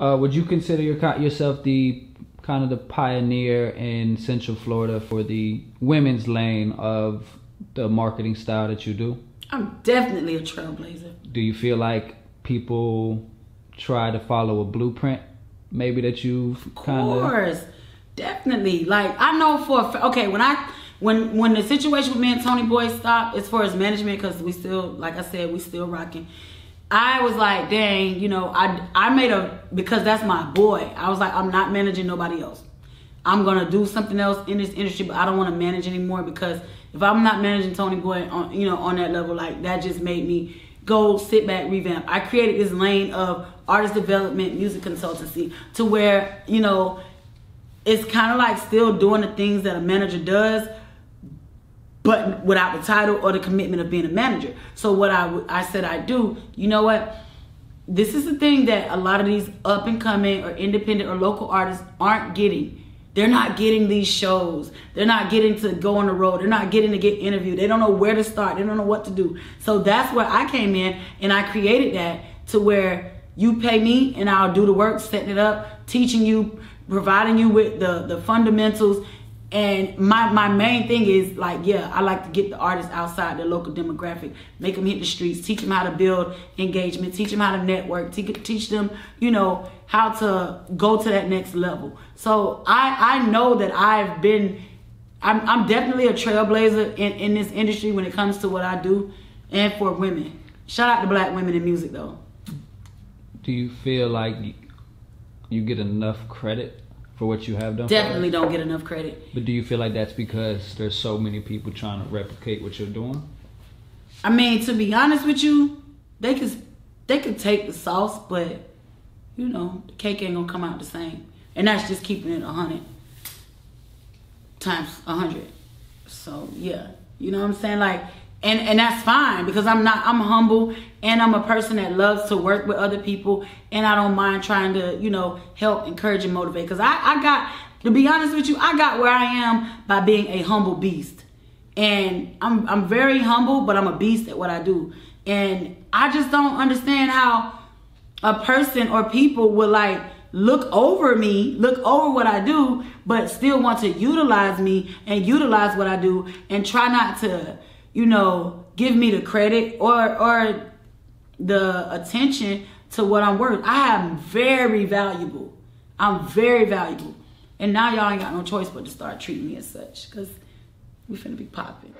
Would you consider yourself the kind of the pioneer in Central Florida for the women's lane of the marketing style that you do? I'm definitely a trailblazer. Do you feel like people try to follow a blueprint maybe that you've kind of? Of course, definitely. Like, I know for a fact, okay, when the situation with me and Tony Boy stopped as far as management, because we still, like I said, we still rocking, I was like, dang, you know, I made a, because that's my boy, I was like, I'm not managing nobody else. I'm going to do something else in this industry, but I don't want to manage anymore, because if I'm not managing Tony Boy on, you know, on that level, like, that just made me go sit back, revamp. I created this lane of artist development, music consultancy, to where, you know, it's kind of like still doing the things that a manager does, but without the title or the commitment of being a manager. So what I said I do, you know what? This is the thing that a lot of these up and coming or independent or local artists aren't getting. They're not getting these shows. They're not getting to go on the road. They're not getting to get interviewed. They don't know where to start. They don't know what to do. So that's where I came in, and I created that to where you pay me and I'll do the work, setting it up, teaching you, providing you with the fundamentals. And my main thing is, like, yeah, I like to get the artists outside their local demographic, make them hit the streets, teach them how to build engagement, teach them how to network, teach them, you know, how to go to that next level. So I know that I've been, I'm definitely a trailblazer in this industry when it comes to what I do and for women. Shout out to Black women in music, though. Do you feel like you get enough credit for what you have done? Definitely don't get enough credit. But do you feel like that's because there's so many people trying to replicate what you're doing? I mean, to be honest with you, they could take the sauce, but, you know, the cake ain't gonna come out the same. And that's just keeping it 100 times 100. So yeah, you know what I'm saying? Like, and that's fine, because I'm humble, and I'm a person that loves to work with other people, and I don't mind trying to, you know, help, encourage, and motivate. Because I got, to be honest with you, I got where I am by being a humble beast. And I'm very humble, but I'm a beast at what I do. And I just don't understand how a person or people would, like, look over me, look over what I do, but still want to utilize me and utilize what I do, and try not to, you know, give me the credit or the attention to what I'm worth. I am very valuable. I'm very valuable. And now y'all ain't got no choice but to start treating me as such, because we finna be popping.